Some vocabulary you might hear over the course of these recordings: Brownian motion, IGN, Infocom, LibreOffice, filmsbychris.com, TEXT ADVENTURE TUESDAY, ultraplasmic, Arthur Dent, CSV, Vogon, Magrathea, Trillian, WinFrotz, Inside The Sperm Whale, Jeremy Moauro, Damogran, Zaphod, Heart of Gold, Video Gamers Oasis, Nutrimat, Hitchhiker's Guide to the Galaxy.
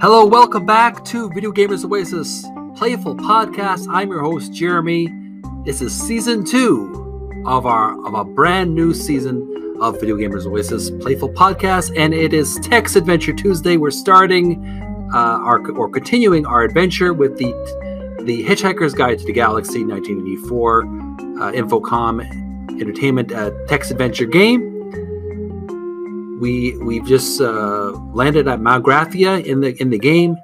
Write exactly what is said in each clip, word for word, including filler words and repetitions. Hello, welcome back to Video Gamers Oasis Playful Podcast. I'm your host, Jeremy. This is season two of our of a brand new season of Video Gamers Oasis Playful Podcast, and it is TEXT Adventure Tuesday. We're starting uh, our or continuing our adventure with the the Hitchhiker's Guide to the Galaxy nineteen eighty-four uh, Infocom Entertainment uh, TEXT Adventure game. We we've just uh, landed at Magrathea in the in the game,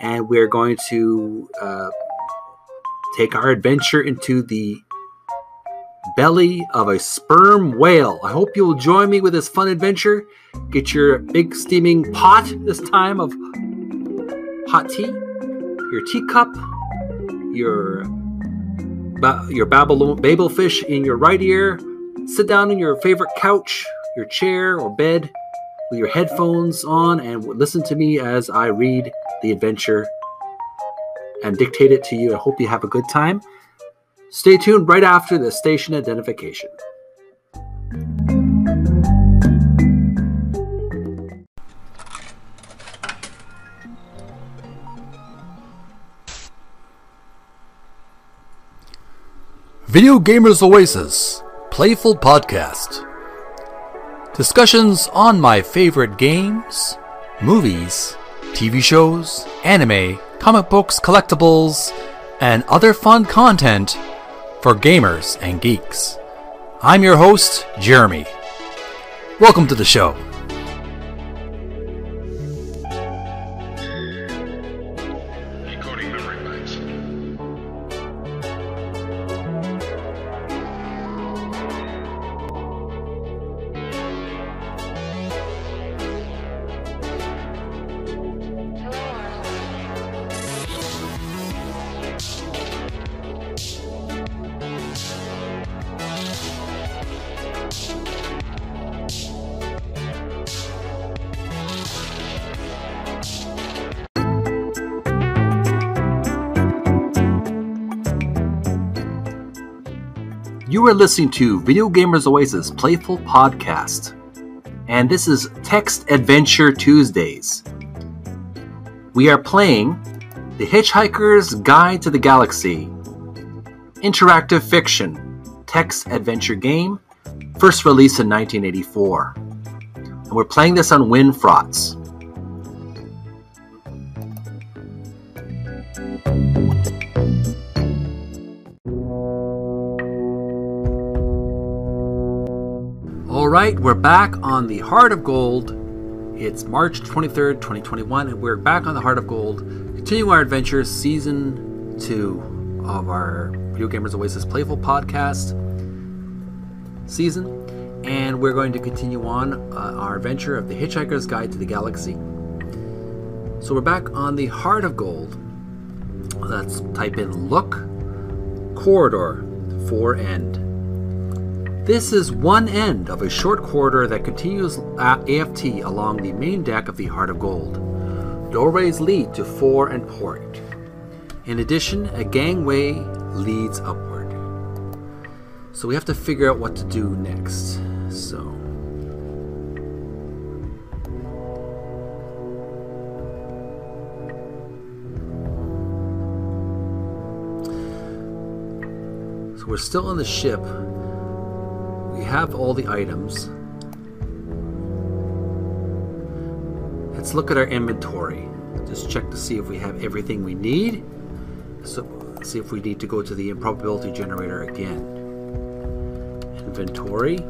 and we're going to uh, take our adventure into the belly of a sperm whale. I hope you'll join me with this fun adventure. Get your big steaming pot this time of hot tea, your teacup, your ba- your Babylon babel fish in your right ear. Sit down on your favorite couch, your chair or bed, with your headphones on, and listen to me as I read the adventure and dictate it to you. I hope you have a good time. Stay tuned right after the station identification. Video Gamers Oasis, Playful Podcast. Discussions on my favorite games, movies, T V shows, anime, comic books, collectibles, and other fun content for gamers and geeks. I'm your host, Jeremy. Welcome to the show. You are listening to Video Gamers Oasis Playful Podcast, and this is TEXT Adventure Tuesdays. We are playing The Hitchhiker's Guide to the Galaxy, interactive fiction, TEXT adventure game, first released in nineteen eighty-four. And we're playing this on WinFrotz. Alright, we're back on the Heart of Gold. It's March twenty-third, twenty twenty-one, and we're back on the Heart of Gold, continuing our adventure, season two of our Video Gamers Oasis Playful Podcast season, and we're going to continue on uh, our adventure of the Hitchhiker's Guide to the Galaxy. So we're back on the Heart of Gold. Let's type in look, corridor, for end. This is one end of a short corridor that continues A F T along the main deck of the Heart of Gold. Doorways lead to fore and port. In addition, a gangway leads upward. So we have to figure out what to do next. So, so we're still on the ship. We have all the items. Let's look at our inventory. Just check to see if we have everything we need. So, see if we need to go to the improbability generator again. Inventory.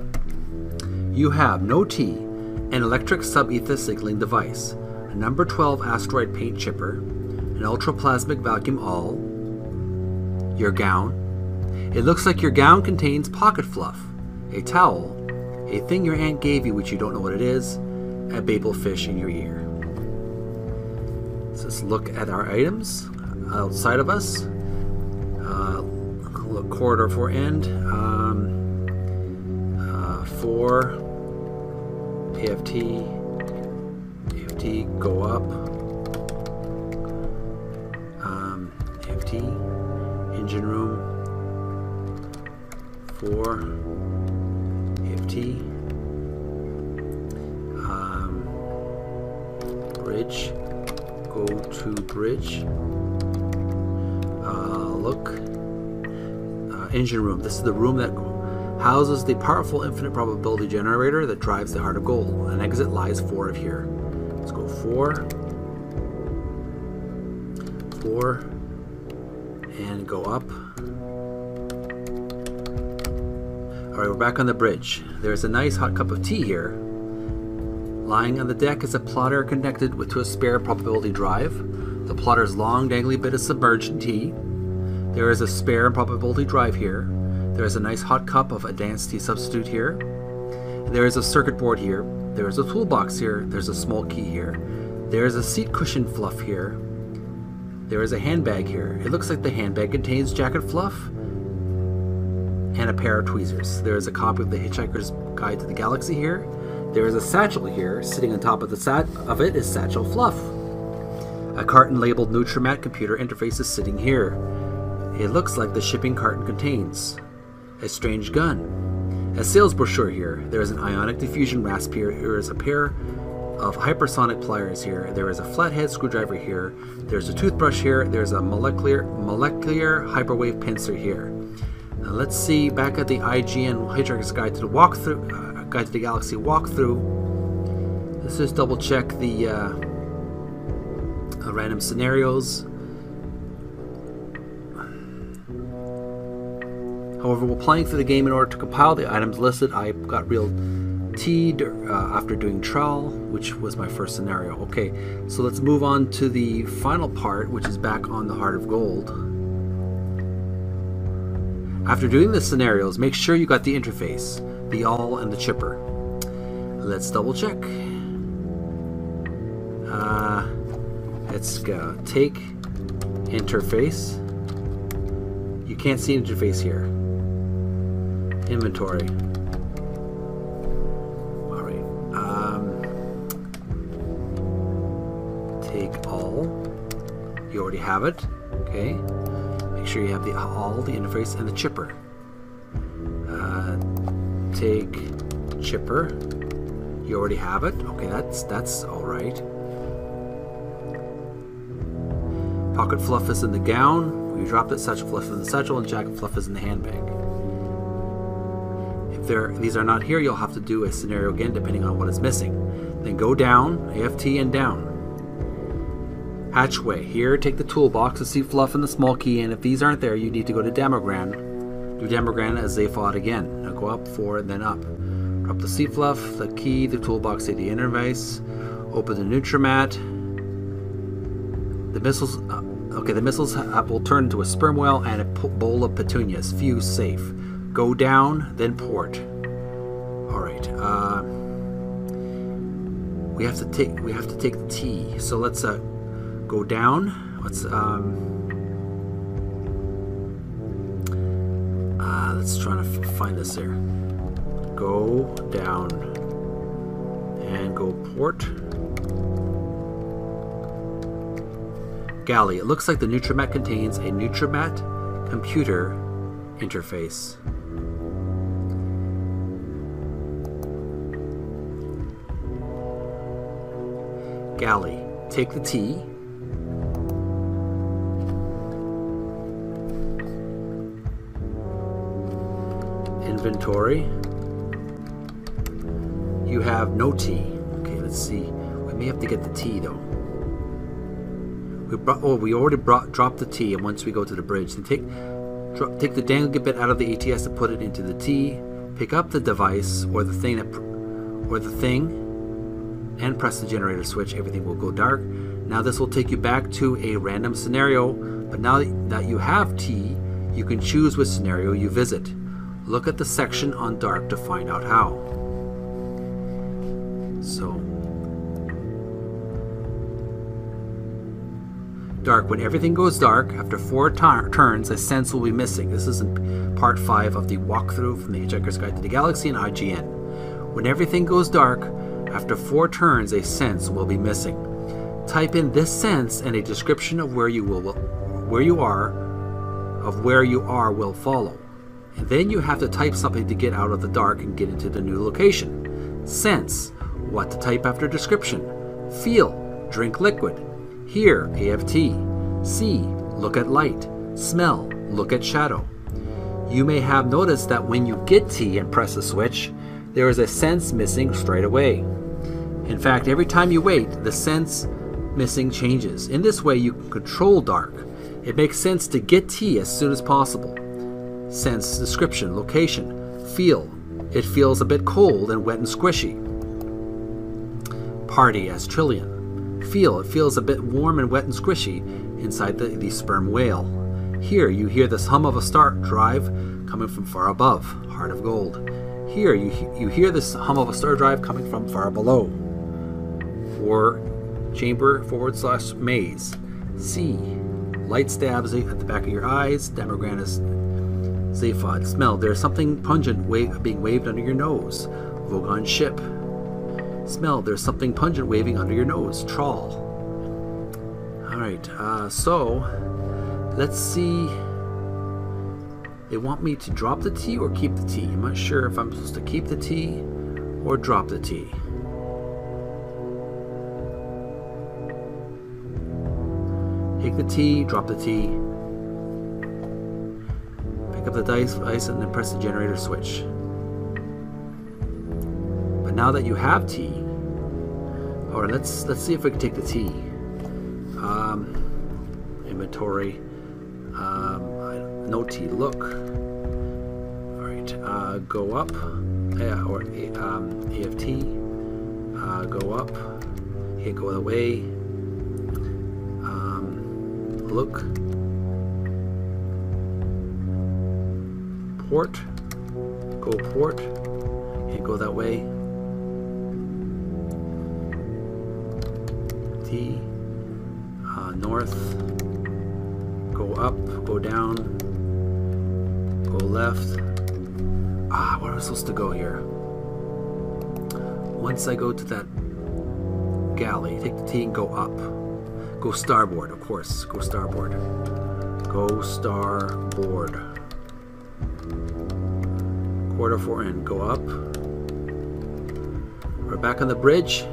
You have no tea, an electric sub-ether signaling device, a number twelve asteroid paint chipper, an ultraplasmic vacuum awl, your gown. It looks like your gown contains pocket fluff, a towel, a thing your aunt gave you which you don't know what it is, a babel fish in your ear. So let's look at our items outside of us. Uh, look, corridor for end, um, uh, for A F T, A F T, go up, um, A F T, engine room, for T. Um, bridge. Go to bridge. Uh, look. Uh, engine room. This is the room that houses the powerful infinite probability generator that drives the Heart of Gold. An exit lies four of here. Let's go four. Four. And go up. Alright, we're back on the bridge. There's a nice hot cup of tea here. Lying on the deck is a plotter connected with, to a spare probability drive. The plotter's long dangly bit is submerged in tea. There is a spare probability drive here. There is a nice hot cup of advanced tea substitute here. There is a circuit board here. There is a toolbox here. There's a small key here. There is a seat cushion fluff here. There is a handbag here. It looks like the handbag contains jacket fluff and a pair of tweezers. There is a copy of the Hitchhiker's Guide to the Galaxy here. There is a satchel here. Sitting on top of the sat of it is satchel fluff. A carton labeled Nutrimat computer interface is sitting here. It looks like the shipping carton contains a strange gun. A sales brochure here. There is an ionic diffusion rasp here. There is a pair of hypersonic pliers here. There is a flathead screwdriver here. There's a toothbrush here. There's a molecular molecular hyperwave pincer here. Now let's see back at the I G N Hitchhiker's Guide to the Walkthrough, uh, Guide to the Galaxy walkthrough. Let's just double check the uh, uh, random scenarios. However, while playing through the game in order to compile the items listed, I got real teed uh, after doing trial, which was my first scenario. Okay, so let's move on to the final part, which is back on the Heart of Gold. After doing the scenarios, make sure you got the interface, the all and the chipper. Let's double check. Uh, let's go take interface. You can't see interface here. Inventory. You already have it. Okay. Make sure you have the all, the interface, and the chipper. Uh, take chipper. You already have it. Okay, that's that's all right. Pocket fluff is in the gown. You dropped it. Satchel fluff is in the satchel, and jacket fluff is in the handbag. If there these are not here, you'll have to do a scenario again depending on what is missing. Then go down, A F T, and down. Hatchway. Here, take the toolbox, the seat fluff, and the small key, and if these aren't there, you need to go to Damogran. Do Damogran as they fought again. Now go up, four, and then up. Drop the seat fluff, the key, the toolbox, the interface. Open the Nutrimat. The missiles... Uh, okay, the missiles will turn into a sperm whale and a bowl of petunias. Few safe. Go down, then port. Alright, uh... We have to take... We have to take the T. So let's, uh... go down. Let's um, uh, let's try to find this here. Go down and go port galley. It looks like the Nutrimat contains a Nutrimat computer interface. Galley. Take the T. Inventory. You have no T. Okay, let's see. We may have to get the T though. We brought. Oh, we already brought. Dropped the T, and once we go to the bridge, then take drop, take the dangle bit out of the A T S and put it into the T. Pick up the device or the thing that, or the thing, and press the generator switch. Everything will go dark. Now this will take you back to a random scenario. But now that you have T, you can choose which scenario you visit. Look at the section on dark to find out how. So, dark. When everything goes dark, after four turns, a sense will be missing. This is in part five of the walkthrough from the Hitchhiker's Guide to the Galaxy and I G N. When everything goes dark, after four turns, a sense will be missing. Type in this sense, and a description of where you will, where you are, of where you are will follow. Then you have to type something to get out of the dark and get into the new location. Sense, what to type after description. Feel, drink liquid. Hear, A F T. See, look at light. Smell, look at shadow. You may have noticed that when you get T and press the switch, there is a sense missing straight away. In fact, every time you wait, the sense missing changes. In this way, you can control dark. It makes sense to get T as soon as possible. Sense, description, location, feel. It feels a bit cold and wet and squishy. Party as Trillian. Feel, it feels a bit warm and wet and squishy inside the, the sperm whale. Here, you hear this hum of a star drive coming from far above, Heart of Gold. Here, you, you hear this hum of a star drive coming from far below. War chamber forward slash maze. C. Light stabs at the back of your eyes. Demogranus Zaphod. Smell. There's something pungent wave, being waved under your nose. Vogon ship. Smell. There's something pungent waving under your nose. Trawl. Alright, uh, so... let's see, they want me to drop the T or keep the T. I'm not sure if I'm supposed to keep the T or drop the T. Take the T, drop the T, pick up the dice, ice, and then press the generator switch. But now that you have T, all right, let's, let's see if we can take the T. Um, inventory. Um, no T. Look. All right. Uh, go up. Yeah, or um, A F T. Uh, go up. Here, go that way. Um, look. Port. Go port. Here, go that way. T. Uh, north. Go up, go down, go left. Ah, where am I supposed to go here? Once I go to that galley, take the T and go up. Go starboard, of course. Go starboard. Go starboard. Quarter four in, go up. We're back on the bridge.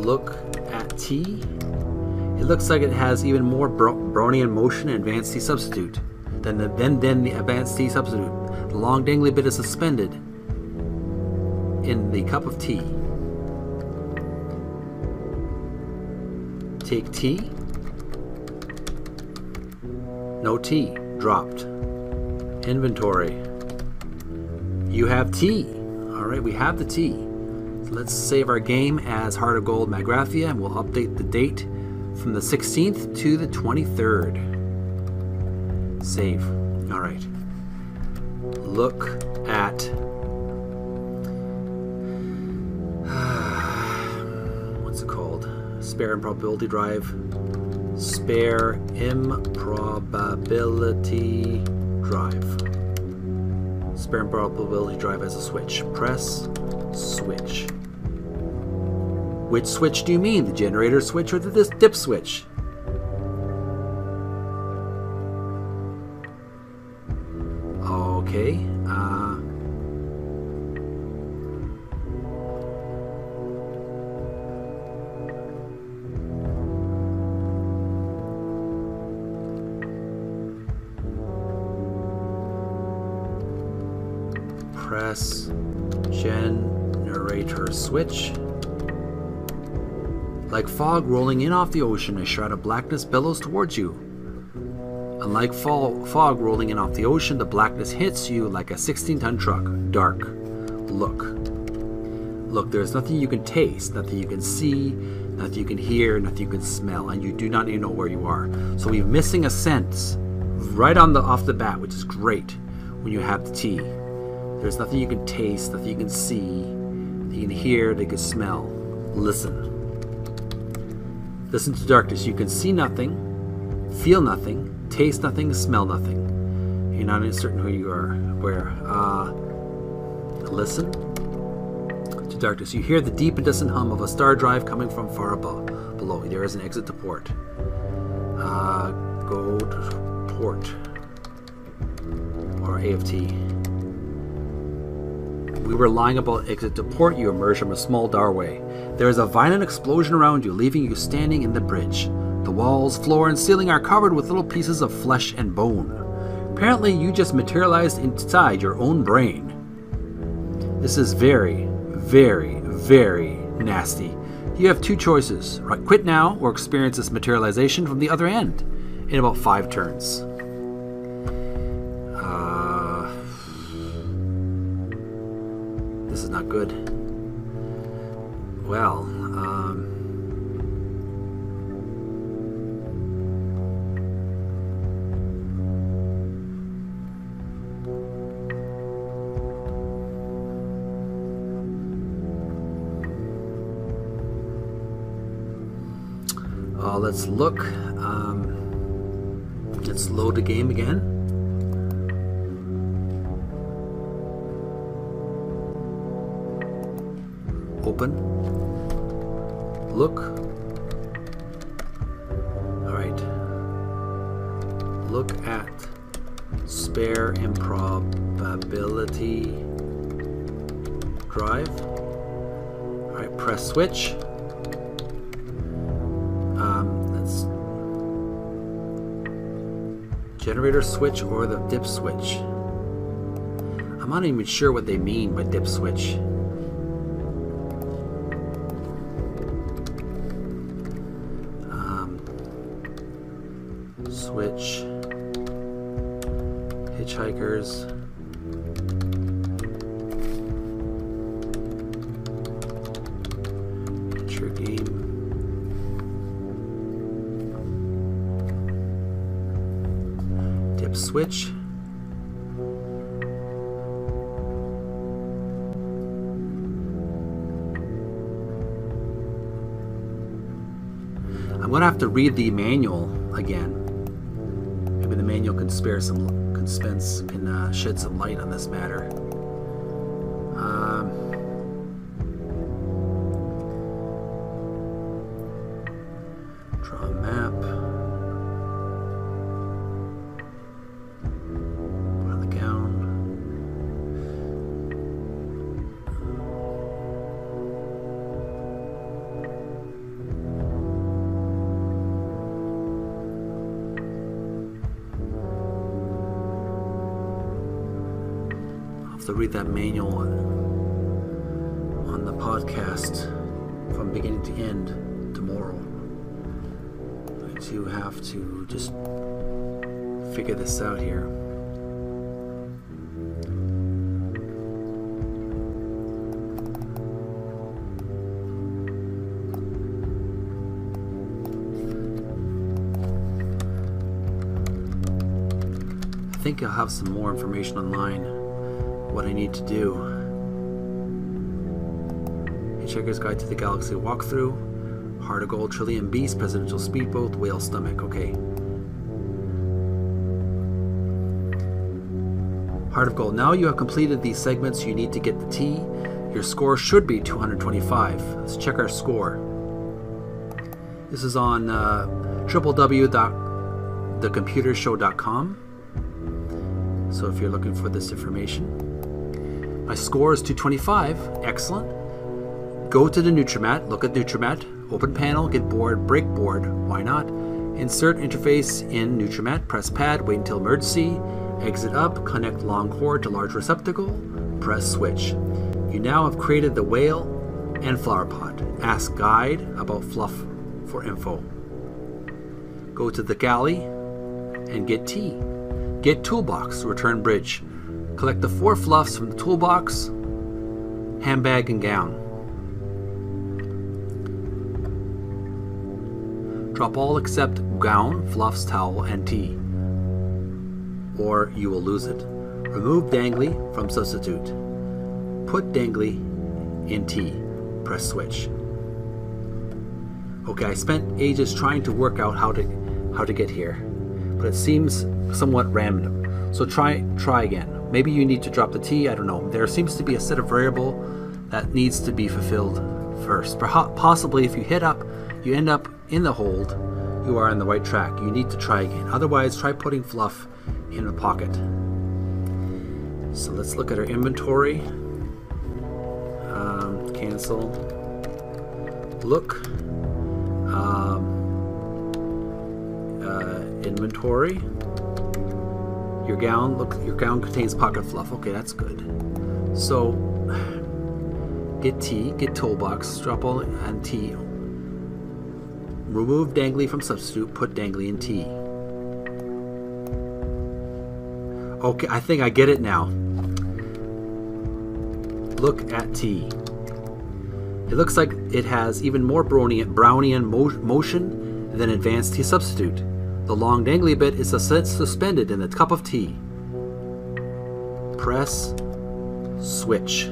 Look at T. It looks like it has even more Brownian motion and advanced T substitute than the, then, then the advanced T substitute. The long dangly bit is suspended in the cup of tea. Take tea. No tea. Dropped. Inventory. You have tea. Alright, we have the tea. So let's save our game as Heart of Gold Magrathea, and we'll update the date from the sixteenth to the twenty-third. Save. All right. Look at what's it called? Spare improbability drive. Spare improbability drive. Spare improbability drive as a switch. Press switch. Which switch do you mean? The generator switch or the this dip switch? Okay. Uh, press generator switch. Like fog rolling in off the ocean, a shroud of blackness billows towards you. Unlike fog fog rolling in off the ocean, the blackness hits you like a sixteen ton truck. Dark. Look. Look, there's nothing you can taste, nothing you can see, nothing you can hear, nothing you can smell, and you do not even know where you are. So we're missing a sense right on the off the bat, which is great when you have the tea. There's nothing you can taste, nothing you can see, nothing you can hear, nothing you can smell. Listen. Listen to darkness. You can see nothing, feel nothing, taste nothing, smell nothing. You're not even certain who you are, where. Uh, listen to darkness. You hear the deep and distant hum of a star drive coming from far above, below. There is an exit to port. Uh, go to port. Or A F T. We were lying about exit to port, you emerge from a small doorway. There is a violent explosion around you, leaving you standing in the bridge. The walls, floor, and ceiling are covered with little pieces of flesh and bone. Apparently, you just materialized inside your own brain. This is very, very, very nasty. You have two choices. Quit now or experience this materialization from the other end in about five turns. Uh, this is not good. Well, um... Uh, let's look. Um, let's load the game again. Open. Look. All right. Look at spare improbability drive. All right. Press switch. Generator switch or the dip switch. I'm not even sure what they mean by dip switch. Um, switch. Hitchhikers. Picture game. Switch. I'm gonna have to read the manual again. Maybe the manual can spare some, can spend, can uh, shed some light on this matter. Um, draw a map. Read that manual on, on the podcast from beginning to end tomorrow. I do have to just figure this out here. I think I'll have some more information online. What I need to do. Hitchhiker's Guide to the Galaxy walkthrough. Heart of Gold, Trillium Beast, Presidential Speedboat, Whale Stomach. Okay. Heart of Gold. Now you have completed these segments. You need to get the T. Your score should be two hundred twenty-five. Let's check our score. This is on uh, w w w dot the computer show dot com. So if you're looking for this information. My score is two twenty-five. Excellent. Go to the Nutrimat. Look at Nutrimat. Open panel. Get board. Break board. Why not? Insert interface in Nutrimat. Press pad. Wait until emergency. Exit up. Connect long cord to large receptacle. Press switch. You now have created the whale and flower pot. Ask guide about fluff for info. Go to the galley and get tea. Get toolbox. Return bridge. Collect the four fluffs from the toolbox, handbag, and gown. Drop all except gown, fluffs, towel, and tea, or you will lose it. Remove dangly from substitute. Put dangly in tea. Press switch. Okay, I spent ages trying to work out how to how to get here, but it seems somewhat random. So try try again. Maybe you need to drop the T, I don't know. There seems to be a set of variable that needs to be fulfilled first. Perhaps, possibly if you hit up, you end up in the hold, you are on the right track. You need to try again. Otherwise, try putting fluff in the pocket. So let's look at our inventory. Um, cancel. Look. Um, uh, inventory. Your gown. Look. Your gown contains pocket fluff. Okay, that's good. So get T. Get toolbox. Drop all on T. Remove dangly from substitute. Put dangly in T. Okay, I think I get it now. Look at T. It looks like it has even more Brownian motion than advanced T substitute. The long dangly bit is suspended in the cup of tea. Press switch.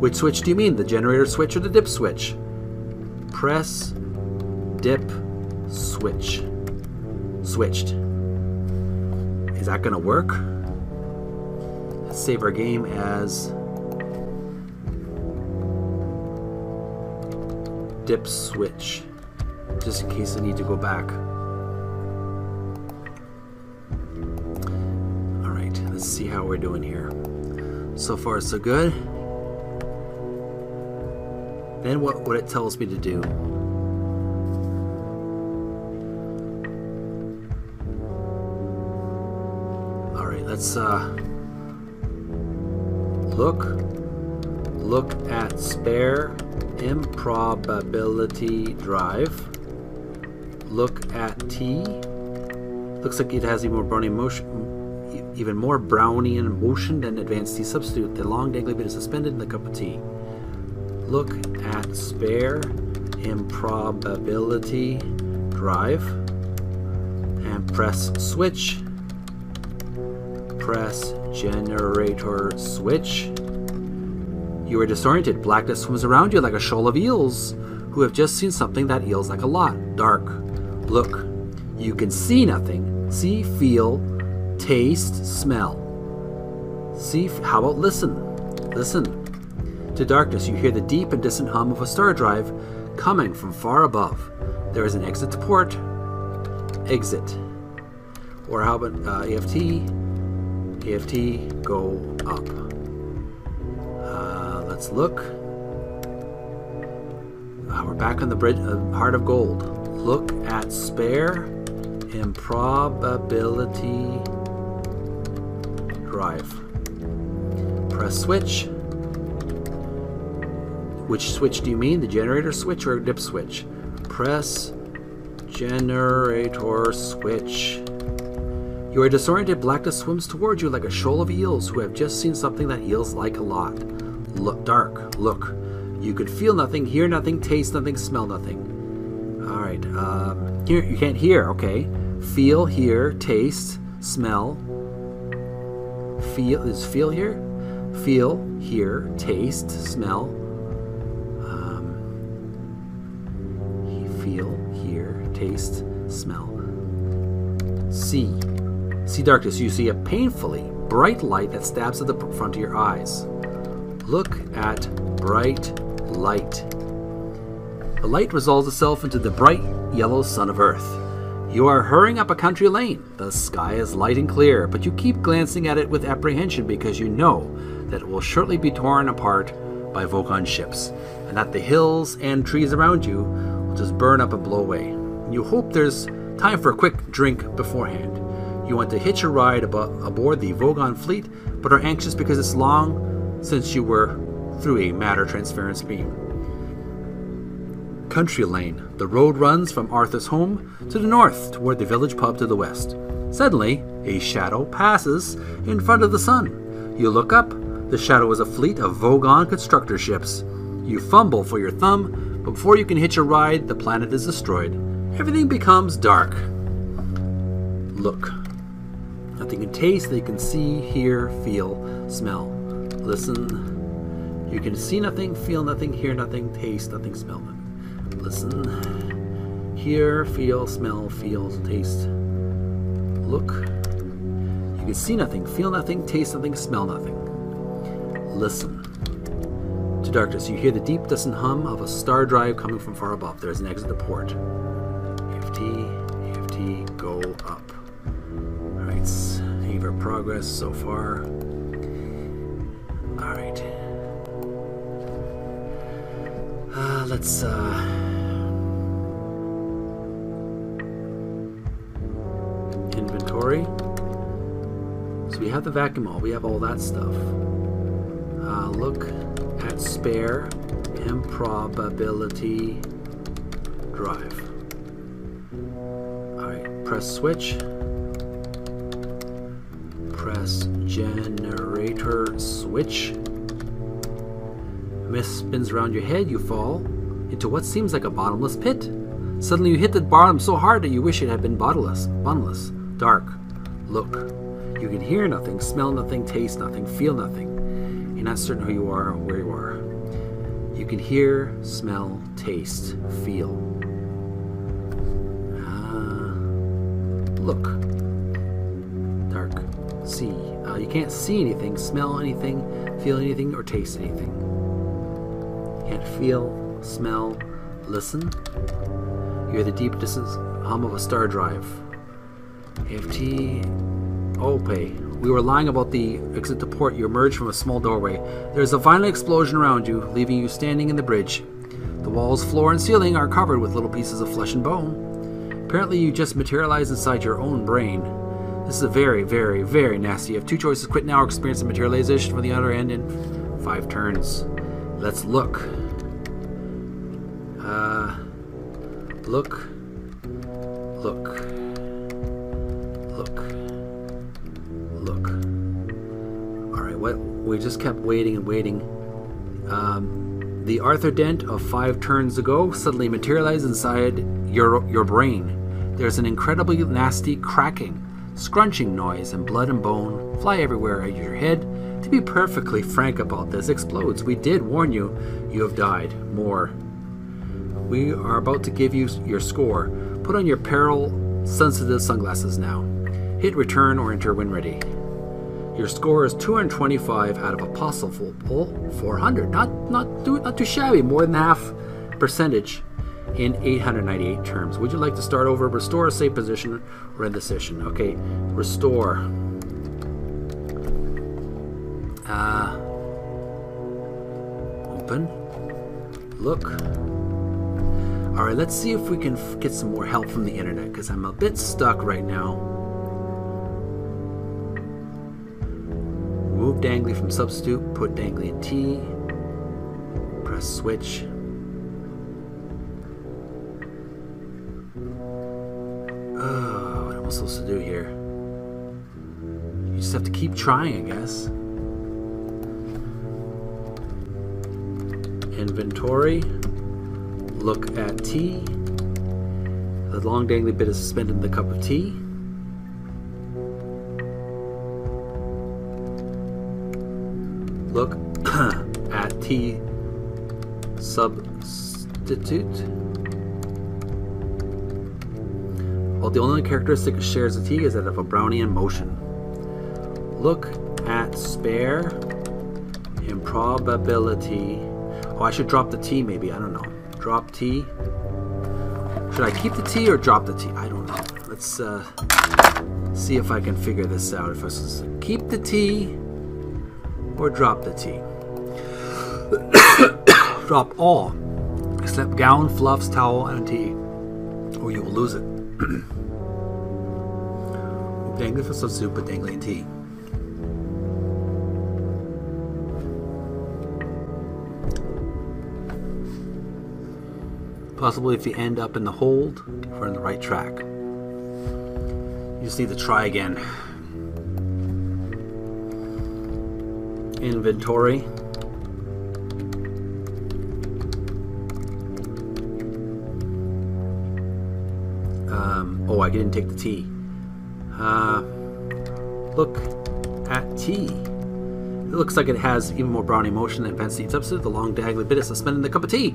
Which switch do you mean? The generator switch or the dip switch? Press dip switch. Switched. Is that gonna work? Let's save our game as dip switch, just in case I need to go back. All right, let's see how we're doing here. So far, so good. Then what, what it tells me to do. Let's uh, look, look at spare improbability drive. Look at T. Looks like it has even more Brownian motion, even more Brownian motion than advanced T substitute. The long dangly bit is suspended in the cup of tea. Look at spare improbability drive and press switch. Press generator switch. You are disoriented. Blackness swims around you like a shoal of eels who have just seen something that eels like a lot. Dark. Look. You can see nothing. See, feel, taste, smell. See, how about listen? Listen. To darkness, you hear the deep and distant hum of a star drive coming from far above. There is an exit to port. Exit. Or how about uh, E F T? E F T, go up. Uh, let's look. Uh, we're back on the bridge, uh, Heart of Gold. Look at spare improbability drive. Press switch. Which switch do you mean? The generator switch or dip switch? Press generator switch. You are disoriented. Blackness swims towards you like a shoal of eels who have just seen something that eels like a lot. Look, dark. Look. You could feel nothing, hear nothing, taste nothing, smell nothing. All right. Um, here, you can't hear. Okay. Feel, hear, taste, smell. Feel is feel here. Feel, hear, taste, smell. Um, feel, hear, taste, smell. See. See darkness. You see a painfully bright light that stabs at the front of your eyes. Look at bright light. The light resolves itself into the bright yellow sun of Earth. You are hurrying up a country lane. The sky is light and clear, but you keep glancing at it with apprehension because you know that it will shortly be torn apart by Vogon ships, and that the hills and trees around you will just burn up and blow away. You hope there's time for a quick drink beforehand. You want to hitch a ride abo aboard the Vogon fleet, but are anxious because it's long since you were through a matter transference beam. Country lane. The road runs from Arthur's home to the north, toward the village pub to the west. Suddenly, a shadow passes in front of the sun. You look up. The shadow is a fleet of Vogon constructor ships. You fumble for your thumb, but before you can hitch a ride, the planet is destroyed. Everything becomes dark. Look. Nothing you can taste, that you can see, hear, feel, smell. Listen. You can see nothing, feel nothing, hear nothing, taste nothing, smell nothing. Listen. Hear, feel, smell, feel, taste. Look. You can see nothing, feel nothing, taste nothing, smell nothing. Listen. To darkness, you hear the deep distant hum of a star drive coming from far above. There is an exit to port. E F T, E F T, go up. Progress so far. Uh, let's, uh... inventory. So we have the vacuum all, we have all that stuff. Uh, look at spare improbability drive. Alright, press switch. Press generator switch. Mist spins around your head, you fall into what seems like a bottomless pit. Suddenly you hit the bottom so hard that you wish it had been bottomless. Bottomless. Dark. Look. You can hear nothing, smell nothing, taste nothing, feel nothing. You're not certain who you are or where you are. You can hear, smell, taste, feel. Uh, look. Dark. See. Uh, you can't see anything, smell anything, feel anything, or taste anything. Can't feel, smell, listen. You hear the deep distance hum of a star drive. A F T. O P E. We were lying about the exit to port. You emerge from a small doorway. There is a violent explosion around you, leaving you standing in the bridge. The walls, floor, and ceiling are covered with little pieces of flesh and bone. Apparently, you just materialized inside your own brain. This is a very, very, very nasty. You have two choices. Quit now or experience the materialization from the other end in five turns. Let's look. Uh, look. Look. Look. Look. Alright, what? We just kept waiting and waiting. Um, the Arthur Dent of five turns ago suddenly materialized inside your, your brain. There's an incredibly nasty cracking, scrunching noise, and blood and bone fly everywhere at your head. To be perfectly frank about this, explodes. We did warn you, you have died. More. We are about to give you your score. Put on your peril-sensitive sunglasses now. Hit return or enter when ready. Your score is two hundred twenty-five out of a possible four hundred. Not, not, too, not too shabby. More than half percentage in eight hundred ninety-eight terms. Would you like to start over? Restore a save position or end the session. Okay, restore. Uh, open. Look. Alright, let's see if we can f get some more help from the internet, because I'm a bit stuck right now. Remove Dangly from substitute, put Dangly in T. Press switch. Oh, what am I supposed to do here? You just have to keep trying, I guess. Inventory, look at tea. The long dangly bit is suspended in the cup of tea. Look at tea substitute. Well, the only characteristic it shares with tea is that of a Brownian motion. Look at spare improbability. Oh, I should drop the T maybe. I don't know. Drop T. Should I keep the T or drop the T? I don't know. Let's uh, see if I can figure this out. If I was to keep the T or drop the T. Drop all except gown, fluffs, towel, and tea, or you will lose it. Dangly for substitute, but dangly and tea. Possibly if you end up in the hold, we're on the right track. You just need to try again. Inventory. Um, oh, I didn't take the T. Uh, look at T. It looks like it has even more brownie motion than fancy substitute. The long dangly bit is suspended in the cup of tea.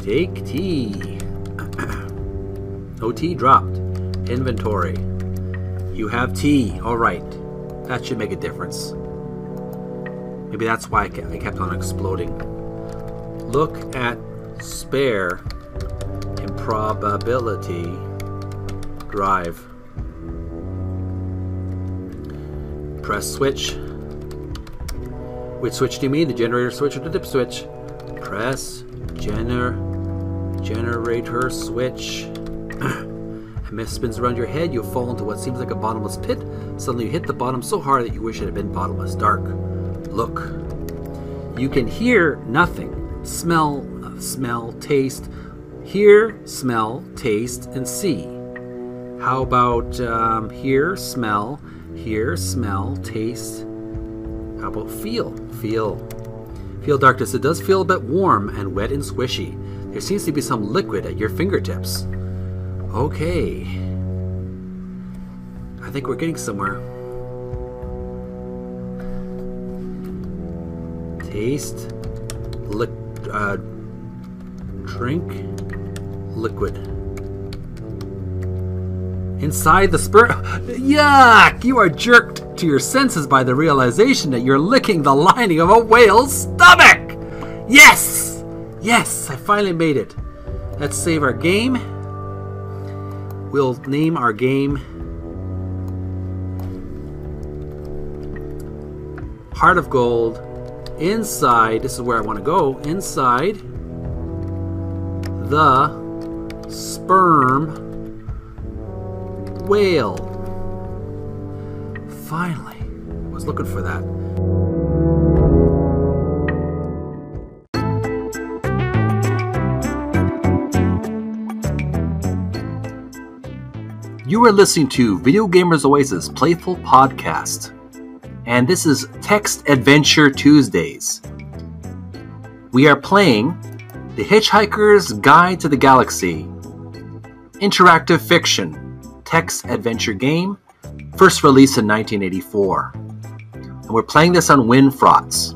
Take T. O T dropped. Inventory. You have T. Alright. That should make a difference. Maybe that's why I kept on exploding. Look at spare improbability drive. Press switch. Which switch do you mean? The generator switch or the dip switch? Press generator Generator switch. Mist spins around your head, you fall into what seems like a bottomless pit. Suddenly you hit the bottom so hard that you wish it had been bottomless dark. Look. You can hear nothing. Smell, smell, taste. Hear, smell, taste, and see. How about um, hear, smell, hear, smell, taste. How about feel? Feel. Feel darkness. It does feel a bit warm and wet and squishy. There seems to be some liquid at your fingertips. Okay. I think we're getting somewhere. Taste. Lick, uh, drink. Liquid. Inside the spur. Yuck! You are jerked to your senses by the realization that you're licking the lining of a whale's stomach! Yes! Yes! I finally made it. Let's save our game. We'll name our game Heart of Gold. Inside, this is where I want to go, inside the sperm whale. Finally, I was looking for that. You are listening to Video Gamers Oasis Playful Podcast, and this is Text Adventure Tuesdays. We are playing The Hitchhiker's Guide to the Galaxy, interactive fiction, text adventure game, first released in nineteen eighty-four. And we're playing this on WinFrotz.